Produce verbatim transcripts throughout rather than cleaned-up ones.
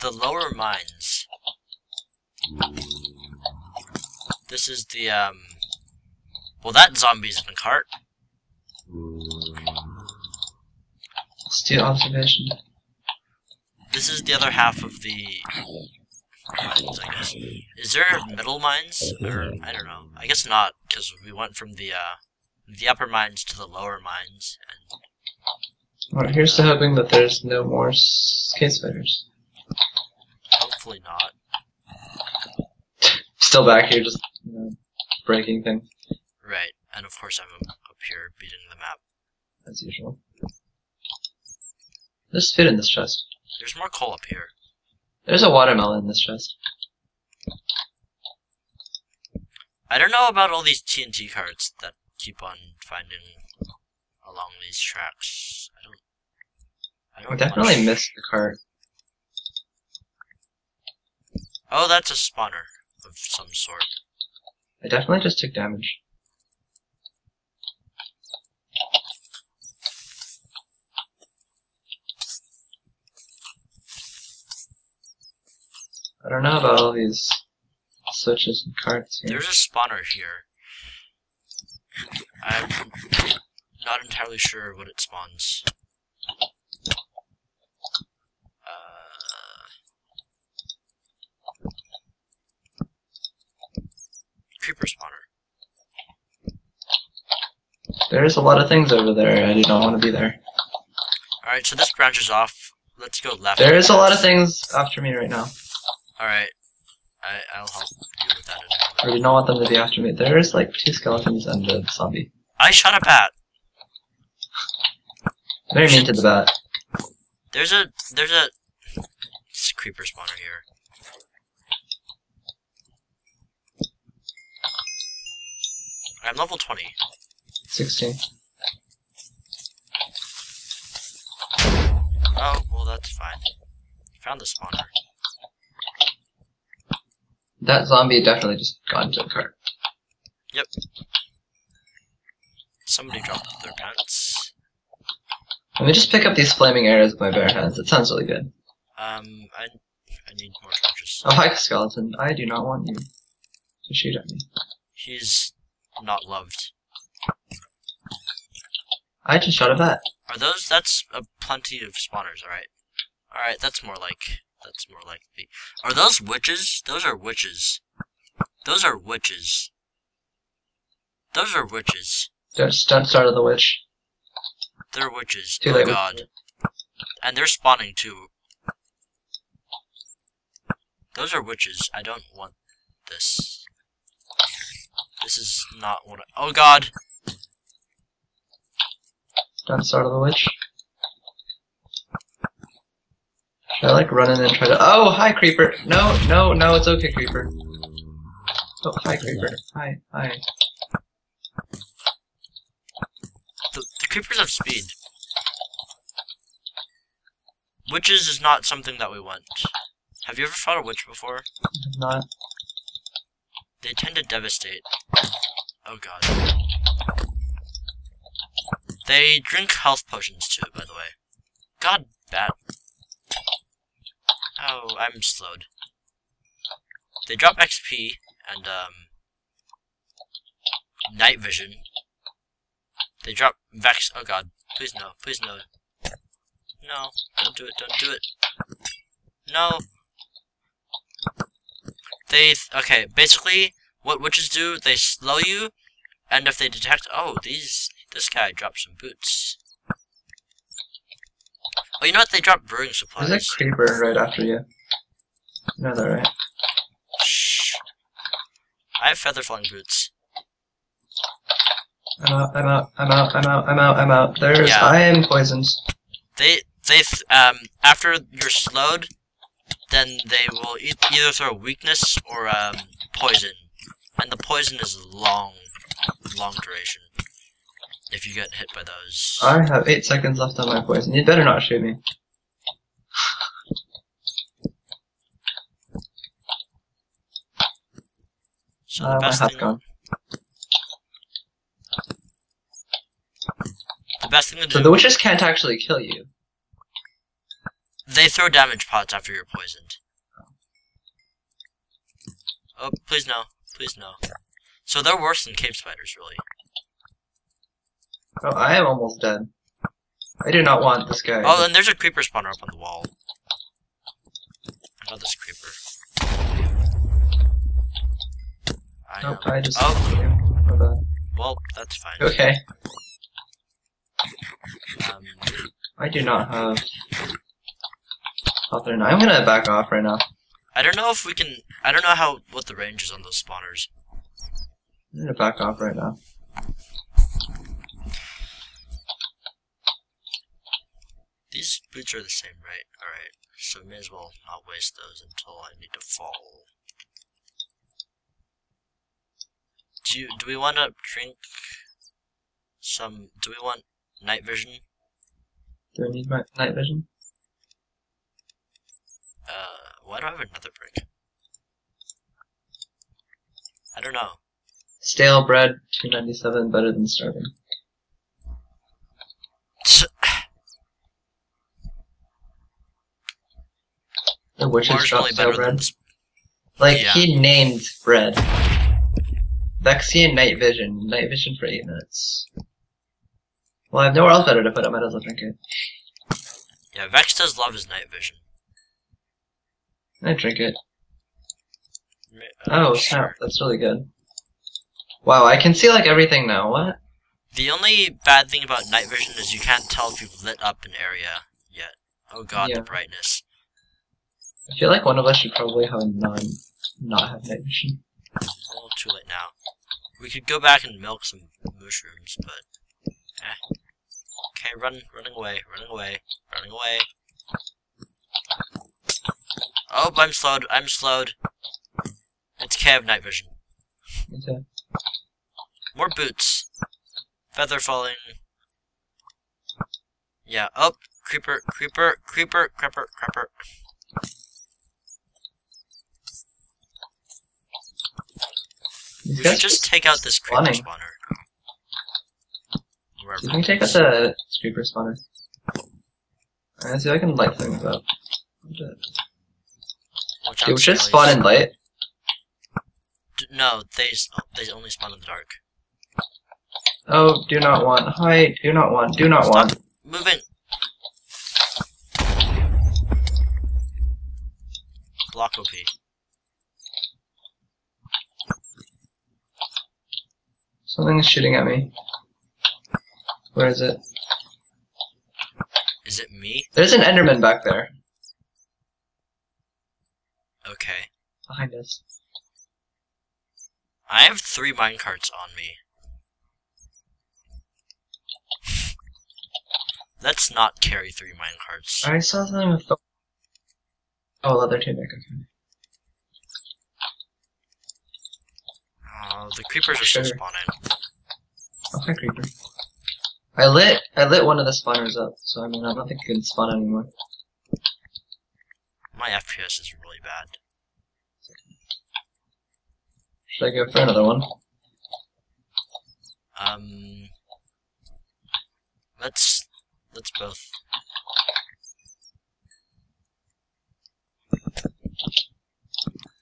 the lower mines. This is the, um... well, that zombie's in a cart. Steel observation. This is the other half of the mines, I guess. Is there middle mines? Or, I don't know. I guess not, because we went from the, uh... the upper mines to the lower mines. And, well, here's to hoping that there's no more case fighters. Hopefully not. Still back here, just you know, breaking things. Right, and of course I'm up here beating the map. As usual. There's food in this chest. There's more coal up here. There's a watermelon in this chest. I don't know about all these T N T cards that keep on finding along these tracks. I don't. I don't. I definitely missed the cart. Oh, that's a spawner of some sort. I definitely just took damage. I don't know about all these switches and carts here. There's a spawner here. I'm not entirely sure what it spawns. Uh, creeper spawner. There's a lot of things over there. I do not want to be there. Alright, so this branches off. Let's go left. There is a lot of things after me right now. Alright. I, I'll help you with that in a moment. I do not want them to be after me. There is like two skeletons and a zombie. I shot a bat. Very mean to the bat. There's a there's a, it's a creeper spawner here. I'm level twenty. Sixteen. Oh well, that's fine. Found the spawner. That zombie definitely just got into the cart. Yep. Somebody dropped their pants. Let me just pick up these flaming arrows with my bare hands. It sounds really good. Um, I, I need more torches. Oh, hi, skeleton. I do not want you to shoot at me. He's not loved. I just shot at that. Are those... that's a plenty of spawners, alright. Alright, that's more like... that's more like the... are those witches? Those are witches. Those are witches. Those are witches. Just don't start of the witch. They're witches. Too oh late. God. And they're spawning too. Those are witches. I don't want this. This is not what I... oh god! Don't start of the witch. Should I like run in and try to... oh, hi creeper! No, no, no, it's okay creeper. Oh, hi creeper. Hi, hi. The, the creepers have speed. Witches is not something that we want. Have you ever fought a witch before? I've not. They tend to devastate. Oh god. They drink health potions too, by the way. God, bat. Oh, I'm slowed. They drop X P and, um... night vision. They drop Vex- oh god. Please no. Please no. No. Don't do it. Don't do it. No. They- th okay, basically, what witches do, they slow you, and if they detect- oh, these- this guy dropped some boots. Oh, you know what? They dropped brewing supplies. There's a creeper right after you. You know that, right? Shh. I have feather flung boots. I'm out, I'm out, I'm out, I'm out, I'm out, I'm out. There's... yeah. I am poisoned. They, they, th um, after you're slowed, then they will e either throw weakness or, um, poison. And the poison is long, long duration. If you get hit by those. I have eight seconds left on my poison. You'd better not shoot me. So uh, the best my hat's gone. The best thing to do. So the witches can't actually kill you. They throw damage pots after you're poisoned. Oh, please no. Please no. So they're worse than cave spiders, really. Oh, I am almost dead. I do not want this guy. Oh, and there's a creeper spawner up on the wall. I love this creeper. I nope, know. I just... Oh. Well, that's fine. Okay. Um, I do not have... Other than I'm gonna back off right now. I don't know if we can... I don't know how what the range is on those spawners. I'm gonna back off right now. These boots are the same, right? Alright, so may as well not waste those until I need to fall. Do you, do we want to drink some... Do we want night vision? Do I need my night vision? Uh, why do I have another brick? I don't know. Stale bread, two ninety-seven, better than starving. The witches dropped stale bread. Like, yeah. He named bread. Vexian night vision. Night vision for eight minutes. Well, I have nowhere else better to put it, might as well drink it. Yeah, Vex does love his night vision. I drink it. Oh, snap. That's really good. Wow, I can see, like, everything now. What? The only bad thing about night vision is you can't tell if you've lit up an area yet. Oh god, yeah. The brightness. I feel like one of us should probably have none, not have night vision. A little too late now. We could go back and milk some mushrooms, but... Eh. Okay, run, running away, running away, running away. Oh, I'm slowed. I'm slowed. It's okay, I have night vision. Okay. More boots. Feather falling. Yeah, up. Oh, creeper, creeper, creeper, crapper, crapper. We should just take out this creeper spawner. You can take out the creeper spawner. Alright, let's see if I can light things up. They would just spawn in light. D no, they oh, they only spawn in the dark. Oh, do not want hide. Do not want. Do not Stop want. Moving. Block O P. Something is shooting at me. Where is it? Is it me? There's an Enderman back there. Okay. Behind us. I have three minecarts on me. Let's not carry three minecarts. I saw something with the... Oh, leather tunic, okay. Oh, the creepers are still spawning. Okay, creeper. I lit, I lit one of the spawners up, so I mean, I don't think it can spawn anymore. My F P S is really bad. Should I go for another one? Um, let's let's both.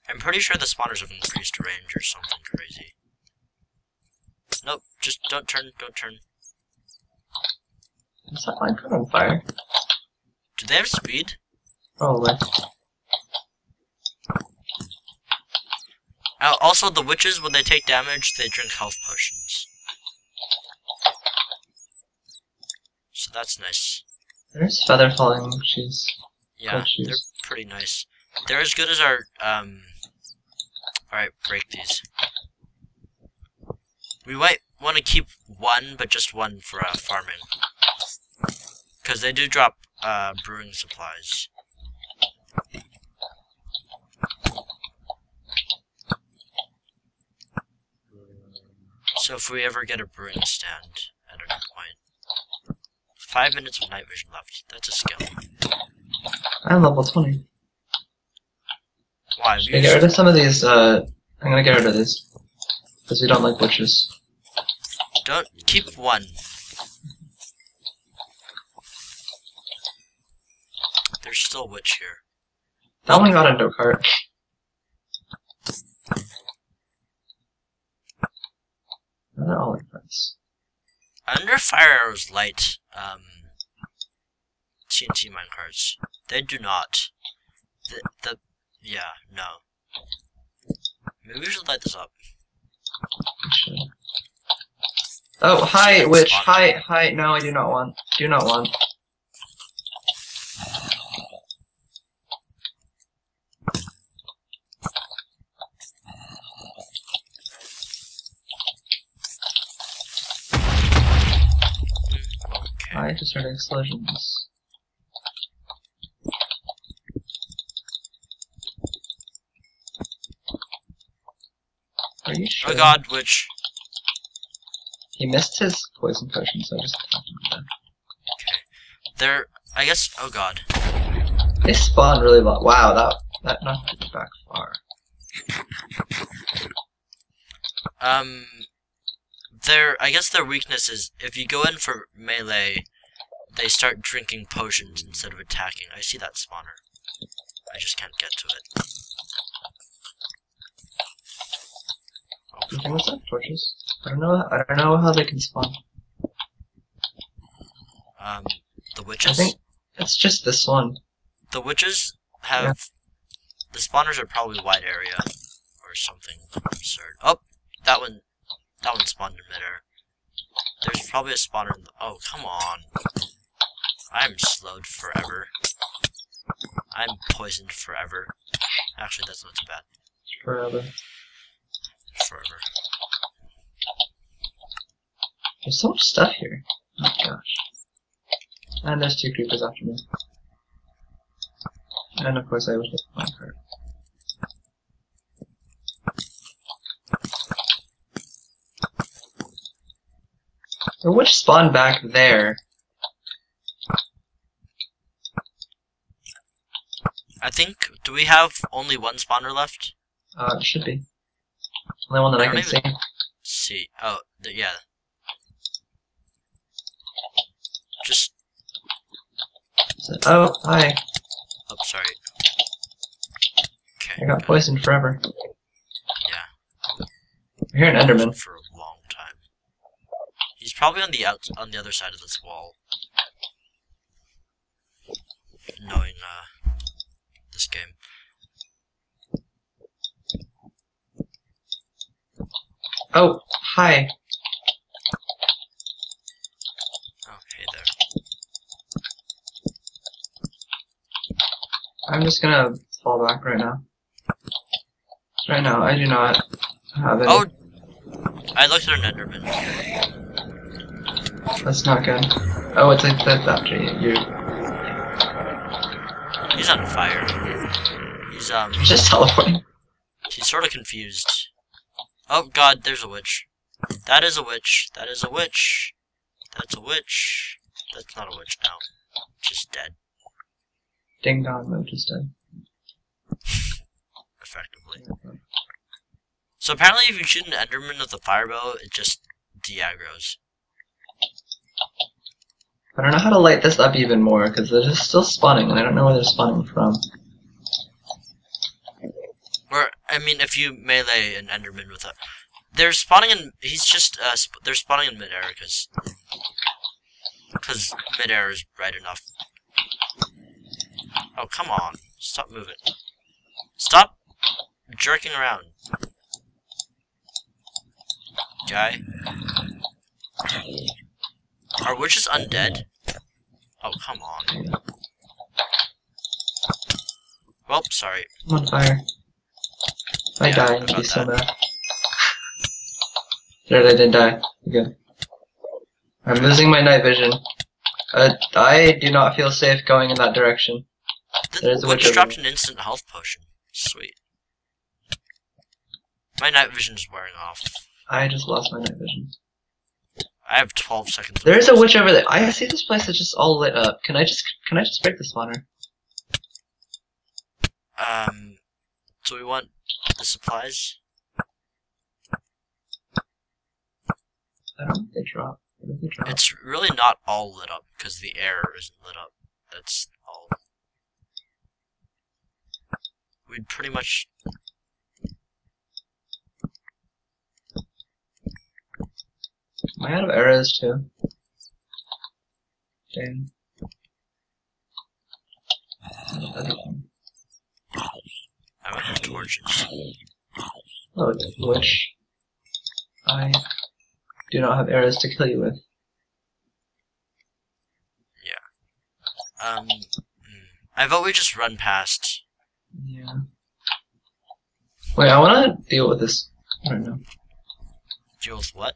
I'm pretty sure the spawners have increased range or something crazy. Nope, just don't turn, don't turn. Is that my gun on fire? Do they have speed? Oh, wait. Uh, also, the witches, when they take damage, they drink health potions. So that's nice. There's feather falling shoes. Yeah, shoes. They're pretty nice. They're as good as our, um... Alright, break these. We might want to keep one, but just one for uh, farming. Because they do drop uh, brewing supplies. So if we ever get a brewing stand at any point. Five minutes of night vision left. That's a skill. I'm level twenty. Why? Should I get rid of some of these, uh... I'm gonna get rid of these. Because we don't like witches. Don't... keep one. There's still a witch here. I only got a go kart. They're all like this. Under Fire Arrow's light, um, T N T minecarts. They do not. The, the, yeah, no. Maybe we should light this up. Oh, hi, witch. Hi, hi. No, I do not want. Do not want. I just heard explosions. Are you sure? Oh god, witch. He missed his poison potion, so I just attacked him again. Okay. They're, I guess, oh god. They spawned really low. Wow, that, that knocked me back far. Um... Their, I guess their weakness is, if you go in for melee, they start drinking potions instead of attacking. I see that spawner. I just can't get to it. Okay, what's that, torches? I don't know, I don't know how they can spawn. Um, the witches? I think it's just this one. The witches have, yeah. The spawners are probably wide area, or something absurd. Oh, that one. That one spawned in midair. There's probably a spawner in the- oh, come on. I'm slowed forever. I'm poisoned forever. Actually, that's not too bad. Forever. Forever. There's so much stuff here. Oh gosh. And there's two creepers after me. And of course I was hit by my card. The witch spawned back there. I think, do we have only one spawner left? Uh, it should be. Only one that I, I can see. See, oh, the, yeah. Just... Oh, hi. Oh, sorry. Okay. I got good. Poisoned forever. Yeah. I hear an enderman. For a long time. He's probably on the out on the other side of this wall, knowing uh, this game. Oh, hi. Oh, hey there. I'm just gonna fall back right now. Right now, I do not have it. Oh, I looked at an enderman. That's not good. Oh, it's like that's after you. He's on fire. He's um. Just teleporting. He's sort of confused. Oh god, there's a witch. That is a witch. That is a witch. That's a witch. That's not a witch now. Just dead. Ding dong, though, just dead. Effectively. Okay. So apparently, if you shoot an enderman with a firebow, it just de-aggros. I don't know how to light this up even more, because they're just still spawning, and I don't know where they're spawning from. Or, I mean, if you melee an enderman with a... They're spawning in... He's just, uh... Sp they're spawning in mid-air, because... Because mid-air is bright enough. Oh, come on. Stop moving. Stop jerking around. Guy. Are witches undead? Oh, come on. Well, sorry. I'm on fire. If I yeah, die, it'd be so bad. No, I didn't die. Good. I'm losing my night vision. Uh, I do not feel safe going in that direction. The witch witch dropped an instant health potion. Sweet. My night vision's wearing off. I just lost my night vision. I have twelve seconds. There is a witch over there. I see this place is just all lit up. Can I just can I just break the spawner? Um. So we want the supplies. I don't think they drop. I think they drop. It's really not all lit up because the air isn't lit up. That's all. we pretty much... Am I out of arrows too? Dang. I'm out of torches. Oh, which I do not have arrows to kill you with. Yeah. Um, I vote we just run past. Yeah. Wait, I want to deal with this. I don't know. Deal with what?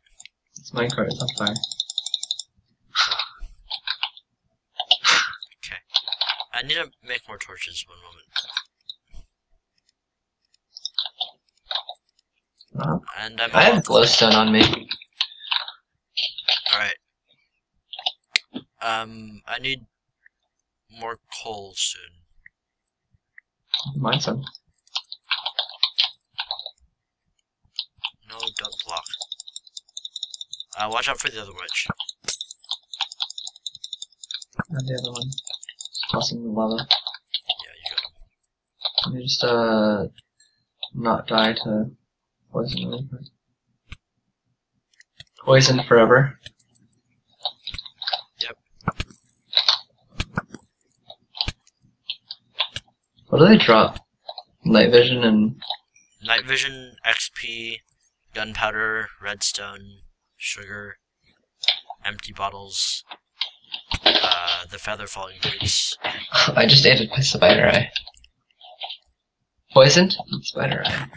It's my card, it's on fire. Okay. I need to make more torches, one moment. Uh, and I'm I have glowstone on me. Alright. Um, I need more coal soon. Mine's on. No, don't block. Uh, watch out for the other witch. And the other one. Tossing the lava. Yeah, you got him. Let me just, uh, not die to poison really quick. Poison forever. Yep. What do they drop? Night vision and... Night vision, X P, gunpowder, redstone, sugar, empty bottles, uh, the feather falling boots. I just ate it by spider eye. Poisoned? Spider eye.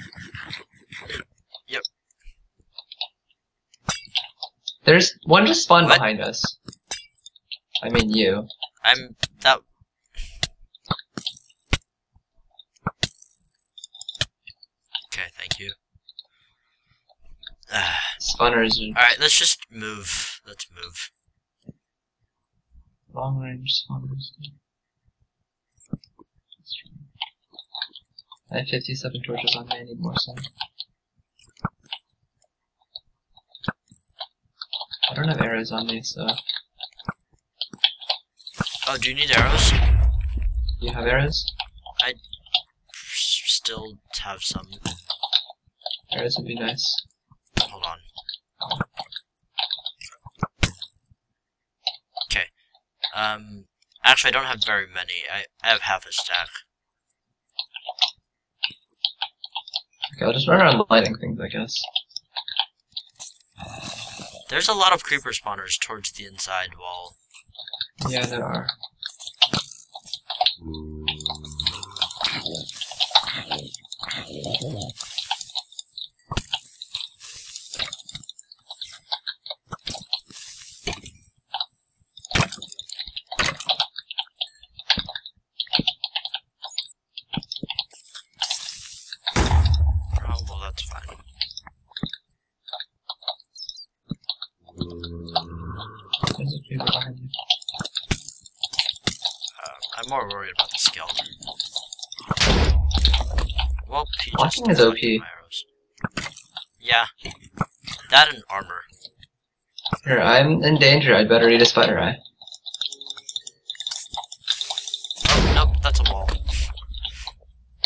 Yep. There's one just spawned what? behind us. I mean you. I'm that. Okay, thank you. Spawners. All right, let's just move. Let's move. Long range spawners. I have fifty-seven torches on me. I need more sun. I don't have arrows on me, so. Oh, do you need arrows? Do you have arrows? I still have some. Arrows would be nice. Hold on. Okay. Um. Actually, I don't have very many. I, I have half a stack. Okay, I'll just run around lighting things, I guess. There's a lot of creeper spawners towards the inside wall. Yeah, there are. More worried about the skeleton. Well, he just is O P. Yeah, that and armor. Here, I'm in danger. I'd better eat a spider eye. Oh nope, that's a wall.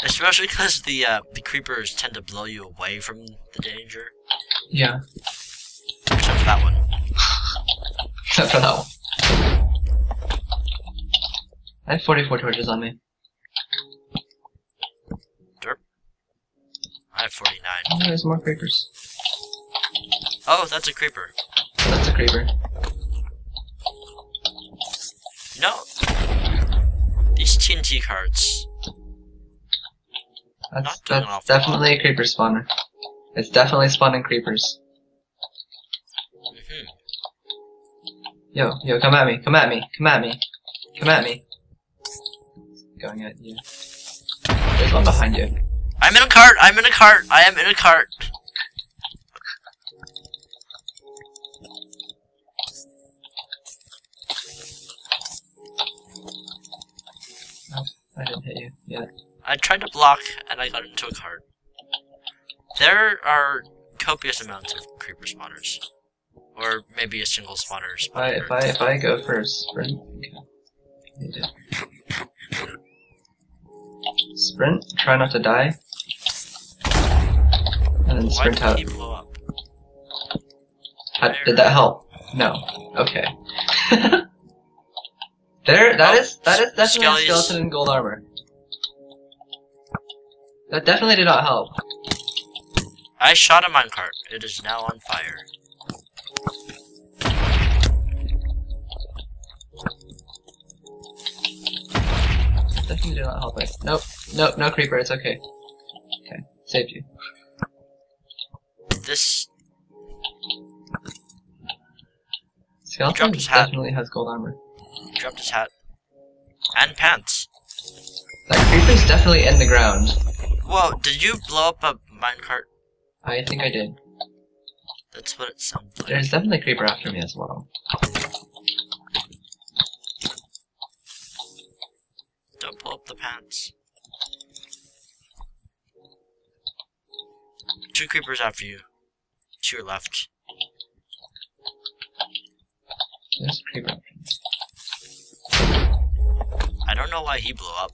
Especially because the uh, the creepers tend to blow you away from the danger. Yeah. Except for that one. Except for that one. I have forty-four torches on me. Derp. I have forty-nine. Oh, there's more creepers. Oh, that's a creeper. That's a creeper. You know, these T N T cards. That's, that's definitely lot. a creeper spawner. It's definitely spawning creepers. Mm-hmm. Yo, yo, come at me, come at me, come at me, come at me. Going at you. There's one behind you. I'm in a cart! I'm in a cart! I am in a cart! Oh, I didn't hit you yet. I tried to block and I got into a cart. There are copious amounts of creeper spawners. Or maybe a single spawner spawner. If I, if I, if I go first, sprint. Okay. You do. Sprint, try not to die. And then sprint out. How, did that help? No. Okay. There, that oh, is, that is definitely a skeleton in gold armor. That definitely did not help. I shot a minecart. It is now on fire. Definitely did not help it. Nope. Nope, no creeper, it's okay. Okay, saved you. This... skeleton definitely has gold armor. He dropped his hat. And pants. That creeper's definitely in the ground. Whoa, did you blow up a minecart? I think I did. That's what it sounds like. There's definitely a creeper after me as well. Don't pull up the pants. Two creepers after you. To your left. There's a creeper after me. I don't know why he blew up.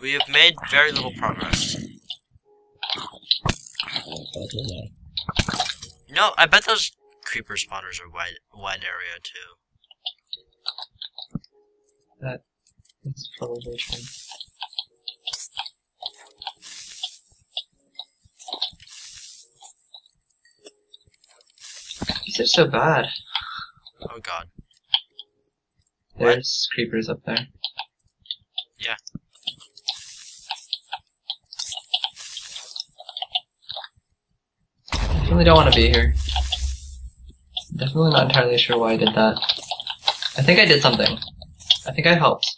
We have made very little progress. No, I bet those creeper spawners are wide, wide area too. That is probably true. These are so bad. Oh god. There's what? Creepers up there. Yeah. Definitely don't want to be here. Definitely not entirely sure why I did that. I think I did something. I think I helped.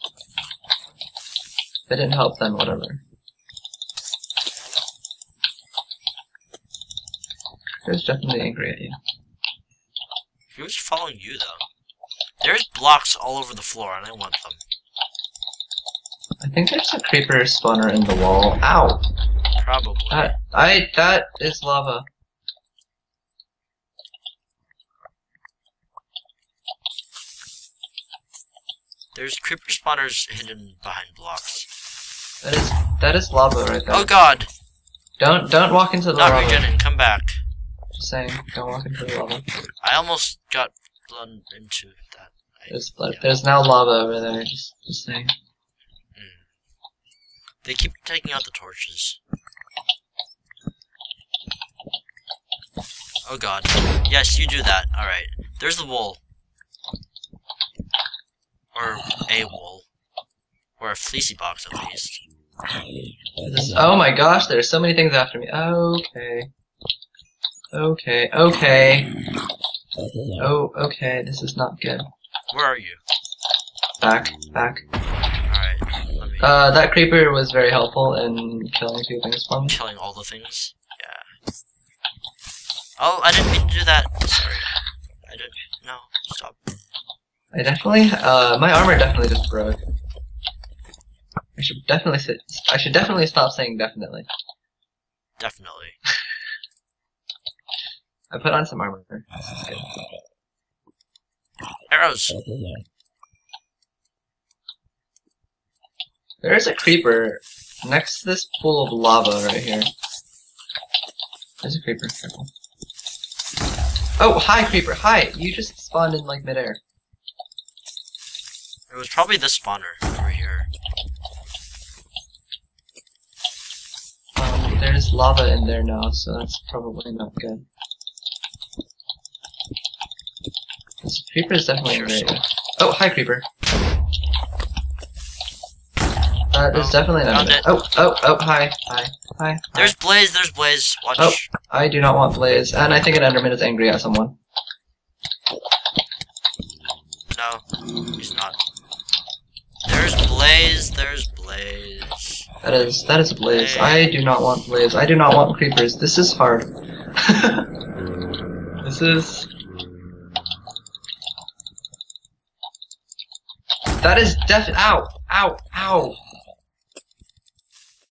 If I didn't help, then whatever. There's definitely angry at you. He was following you, though. There's blocks all over the floor, and I want them. I think there's a creeper spawner in the wall. Ow! Probably. That, I, that is lava. There's creeper spawners hidden behind blocks. That is, that is lava right there. Oh god! Don't, don't walk into the lava. Not regening, come back. Saying, don't walk into the lava. I almost got blood into that. I, there's blood. Yeah. There's now lava over there. Just, just saying. Mm. They keep taking out the torches. Oh god. Yes, you do that. All right. There's the wool, or a wool, or a fleecy box at least. This, oh my gosh! There's so many things after me. Okay. Okay, okay. Oh, okay, this is not good. Where are you? Back, back. Alright, let me... Uh, that creeper was very helpful in killing two things for me. Killing all the things? Yeah. Oh, I didn't mean to do that. Sorry. I didn't... No, stop. I definitely... Uh, my armor definitely just broke. I should definitely sit... I should definitely stop saying definitely. Definitely. I put on some armor. This is good. Arrows! There's a creeper next to this pool of lava right here. There's a creeper. Careful. Oh, hi, creeper. Hi! You just spawned in, like, midair. It was probably this spawner over here. Um, there's lava in there now, so that's probably not good. This creeper is definitely in there. Oh, hi, creeper. Uh, there's oh, definitely another. Oh, oh, oh, hi, hi, hi. There's hi. Blaze, there's Blaze. Watch. Oh, I do not want Blaze, and I think an Enderman is angry at someone. No, he's not. There's Blaze, there's Blaze. That is, that is Blaze. Blaze. I do not want Blaze. I do not want creepers. This is hard. This is... That is def- ow! Ow! Ow!